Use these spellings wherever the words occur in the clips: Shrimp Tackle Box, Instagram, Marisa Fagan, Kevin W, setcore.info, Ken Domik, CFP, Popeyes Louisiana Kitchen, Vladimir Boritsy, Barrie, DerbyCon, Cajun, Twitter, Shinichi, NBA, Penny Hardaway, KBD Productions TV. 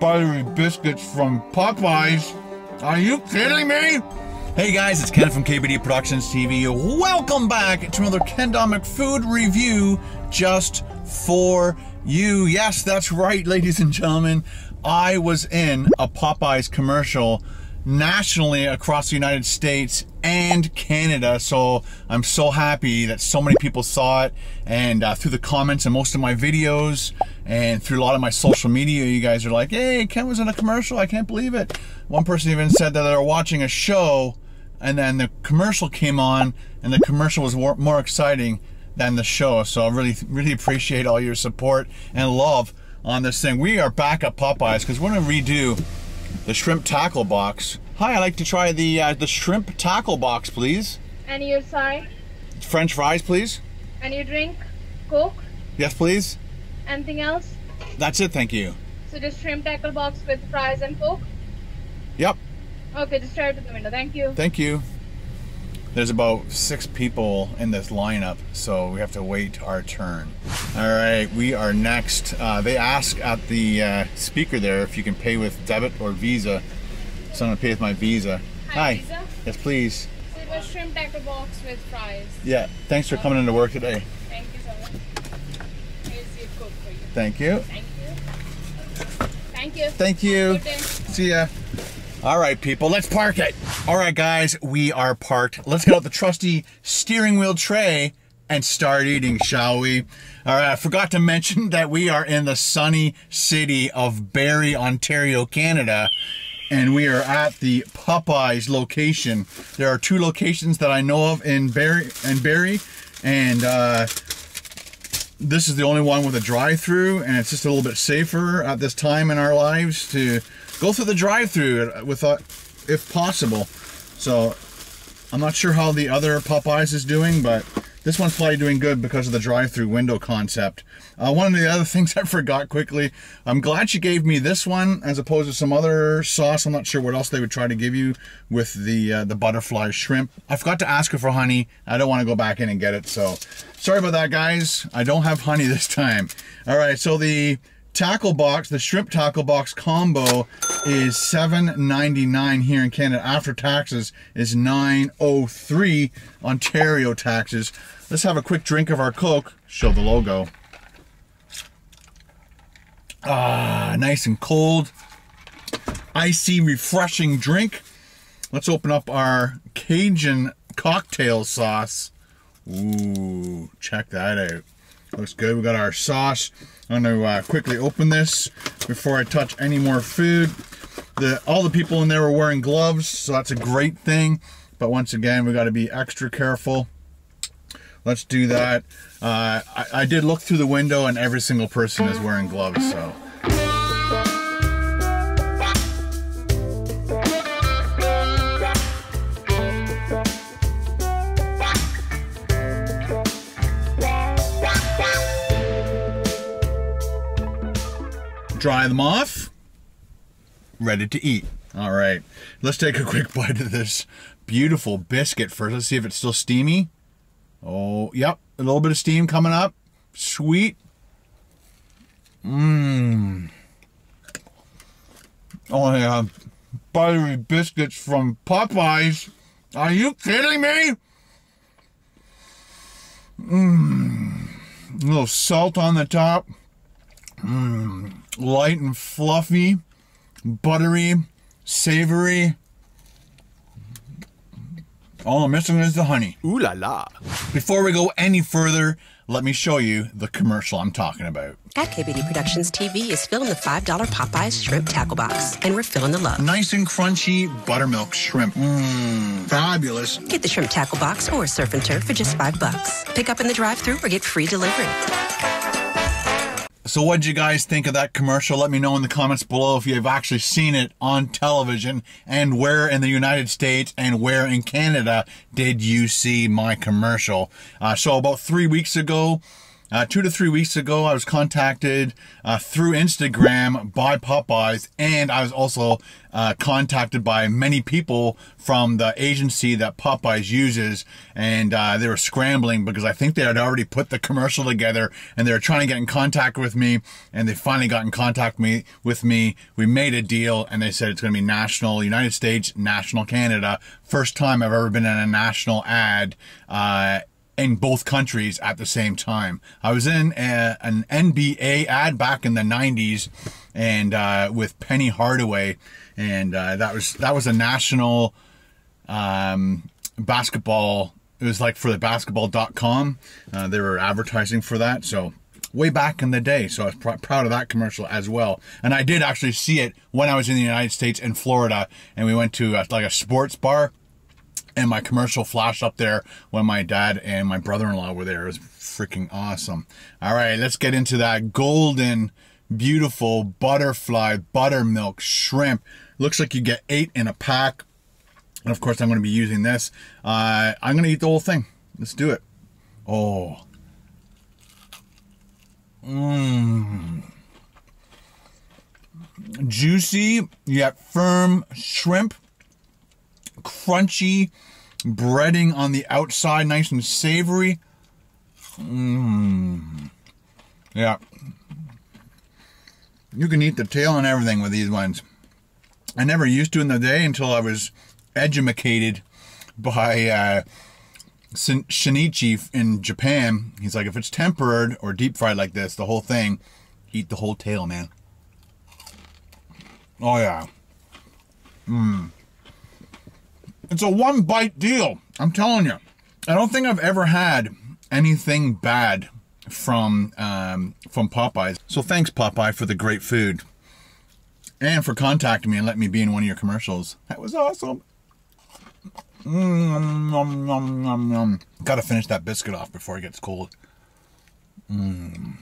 buttery biscuits from Popeyes. Are you kidding me? Hey guys, it's Ken from KBD Productions TV. Welcome back to another Ken Domik food review just for you. Yes, that's right, ladies and gentlemen. I was in a Popeyes commercial nationally across the United States and Canada, so I'm so happy that so many people saw it, and through the comments and most of my videos and through a lot of my social media, you guys are like, hey, Ken was in a commercial, I can't believe it. One person even said that they were watching a show and then the commercial came on and the commercial was more exciting than the show. So I really appreciate all your support and love on this thing. We are back at Popeyes because we're gonna redo the shrimp tackle box. Hi, I'd like to try the shrimp tackle box, please. And your side? French fries, please. And your drink? Coke? Yes, please. Anything else? That's it, thank you. So just shrimp tackle box with fries and Coke? Yep. Okay, just try it to the window, thank you. Thank you. There's about 6 people in this lineup, so we have to wait our turn. All right, we are next. They ask at the speaker there if you can pay with debit or Visa. So I'm gonna pay with my Visa. Hi. Visa? Yes, please. So it was shrimp tackle box with fries. Yeah, thanks for coming into work today. Thank you so much. Here's your Coke for you. Thank you. Thank you. Thank you. Thank you. See ya. All right, people, let's park it. All right, guys, we are parked. Let's get out the trusty steering wheel tray and start eating, shall we? All right, I forgot to mention that we are in the sunny city of Barrie, Ontario, Canada, and we are at the Popeyes location. There are 2 locations that I know of in Barrie, and this is the only one with a drive-through, and it's just a little bit safer at this time in our lives to go through the drive-through with, if possible. So I'm not sure how the other Popeyes is doing, but this one's probably doing good because of the drive-through window concept. One of the other things I forgot quickly, I'm glad she gave me this one as opposed to some other sauce. I'm not sure what else they would try to give you with the butterfly shrimp. I forgot to ask her for honey. I don't want to go back in and get it, so sorry about that, guys. I don't have honey this time. All right, so the tackle box, the shrimp tackle box combo is $7.99 here in Canada. After taxes is $9.03 Ontario taxes. Let's have a quick drink of our Coke. Show the logo. Ah, nice and cold, icy, refreshing drink. Let's open up our Cajun cocktail sauce. Ooh, check that out. Looks good. We got our sauce. I'm going to quickly open this before I touch any more food. All the people in there were wearing gloves, so that's a great thing. But once again, we got to be extra careful. Let's do that. I did look through the window, and every single person is wearing gloves, so. Dry them off, ready to eat. All right, let's take a quick bite of this beautiful biscuit first. Let's see if it's still steamy. Oh, yep, a little bit of steam coming up. Sweet. Mmm. Oh yeah, buttery biscuits from Popeyes. Are you kidding me? Mmm. A little salt on the top. Mmm. Light and fluffy, buttery, savory. All I'm missing is the honey. Ooh la la. Before we go any further, let me show you the commercial I'm talking about. At KBD Productions TV is filling the $5 Popeyes shrimp tackle box, and we're filling the love. Nice and crunchy buttermilk shrimp. Mmm, fabulous. Get the shrimp tackle box or surf and turf for just $5. Pick up in the drive-thru or get free delivery. So what did you guys think of that commercial? Let me know in the comments below if you've actually seen it on television, and where in the United States and where in Canada did you see my commercial. So about 3 weeks ago, 2 to 3 weeks ago, I was contacted through Instagram by Popeyes, and I was also contacted by many people from the agency that Popeyes uses, and they were scrambling because I think they had already put the commercial together, and they were trying to get in contact with me, and they finally got in contact with me. We made a deal, and they said it's going to be national United States, national Canada. First time I've ever been in a national ad in both countries at the same time. I was in an NBA ad back in the 90s, and with Penny Hardaway, and that was a national basketball. It was like for the basketball.com. They were advertising for that, so way back in the day. So I was proud of that commercial as well. And I did actually see it when I was in the United States in Florida, and we went to like a sports bar. And my commercial flashed up there when my dad and my brother-in-law were there. It was freaking awesome. All right, let's get into that golden, beautiful butterfly buttermilk shrimp. Looks like you get 8 in a pack. And of course, I'm going to be using this. I'm going to eat the whole thing. Let's do it. Oh. Mmm. Juicy yet firm shrimp. Crunchy breading on the outside, nice and savory. Mmm. Yeah. You can eat the tail and everything with these ones. I never used to in the day until I was edumacated by Shinichi in Japan. He's like, if it's tempered or deep fried like this, the whole thing, eat the whole tail, man. Oh, yeah. Mmm. It's a one-bite deal, I'm telling you. I don't think I've ever had anything bad from Popeyes. So thanks, Popeye, for the great food. And for contacting me and letting me be in one of your commercials. That was awesome. Mm, nom, nom, nom, nom. Gotta finish that biscuit off before it gets cold. Mm.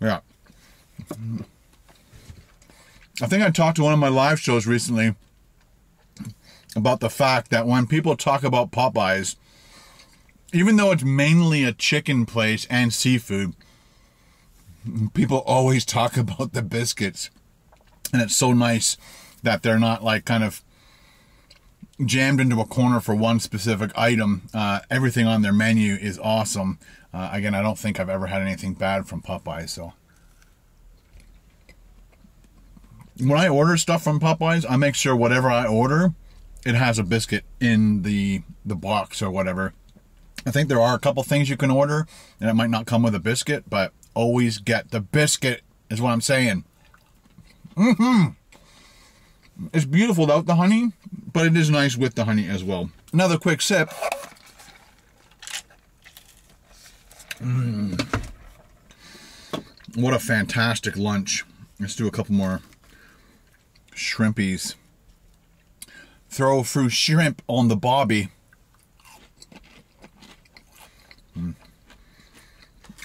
Yeah. I think I talked to one of my live shows recently about the fact that when people talk about Popeyes, even though it's mainly a chicken place and seafood, people always talk about the biscuits. And it's so nice that they're not like kind of jammed into a corner for one specific item. Everything on their menu is awesome. Again, I don't think I've ever had anything bad from Popeyes, so. When I order stuff from Popeyes, I make sure whatever I order, it has a biscuit in the box or whatever. I think there are a couple things you can order and it might not come with a biscuit, but always get the biscuit is what I'm saying. Mm-hmm. It's beautiful without the honey, but it is nice with the honey as well. Another quick sip. Mm. What a fantastic lunch. Let's do a couple more shrimpies. Throw through shrimp on the bobby. Mm.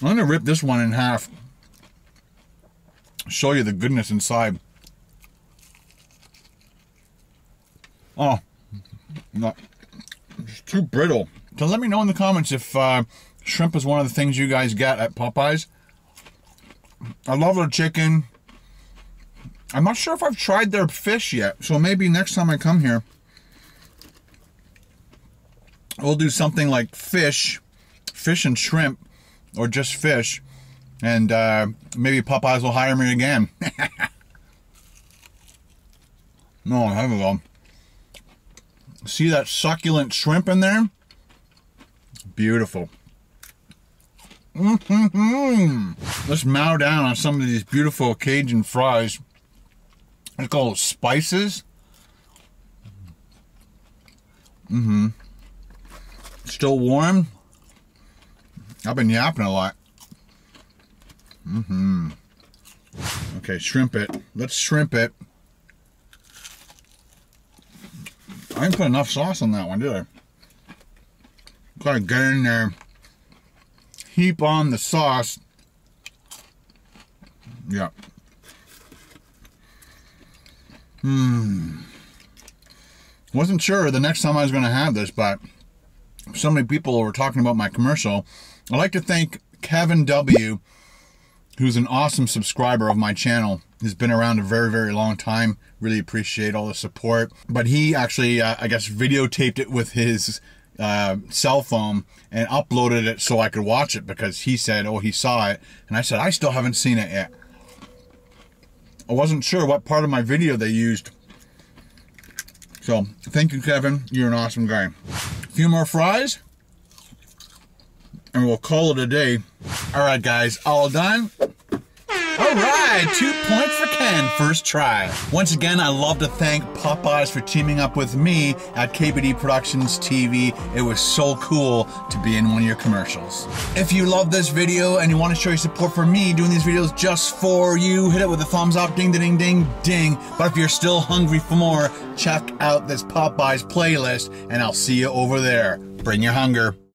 I'm gonna rip this one in half. Show you the goodness inside. Oh, not, it's too brittle. So let me know in the comments if shrimp is one of the things you guys get at Popeyes. I love their chicken. I'm not sure if I've tried their fish yet, so maybe next time I come here, we'll do something like fish and shrimp, or just fish, and maybe Popeyes will hire me again. No, there we go. See that succulent shrimp in there? Beautiful. Mm-hmm. Let's mow down on some of these beautiful Cajun fries. It's called spices. Mm-hmm. Still warm. I've been yapping a lot. Mm-hmm. Okay, shrimp it. Let's shrimp it. I didn't put enough sauce on that one, did I? Gotta get in there. Heap on the sauce. Yeah. Hmm. Wasn't sure the next time I was going to have this, but so many people were talking about my commercial I'd like to thank Kevin W, who's an awesome subscriber of my channel. He's been around a very, very long time. Really appreciate all the support. But he actually, I guess, videotaped it with his cell phone and uploaded it so I could watch it, because he said, oh, he saw it. And I said, I still haven't seen it yet. I wasn't sure what part of my video they used. So, thank you, Kevin. You're an awesome guy. A few more fries, and we'll call it a day. All right, guys, all done. All right, 2 points for Ken, first try. Once again, I'd love to thank Popeyes for teaming up with me at KBD Productions TV. It was so cool to be in one of your commercials. If you love this video and you want to show your support for me doing these videos just for you, hit it with a thumbs up, ding, ding, ding, ding. But if you're still hungry for more, check out this Popeyes playlist, and I'll see you over there. Bring your hunger.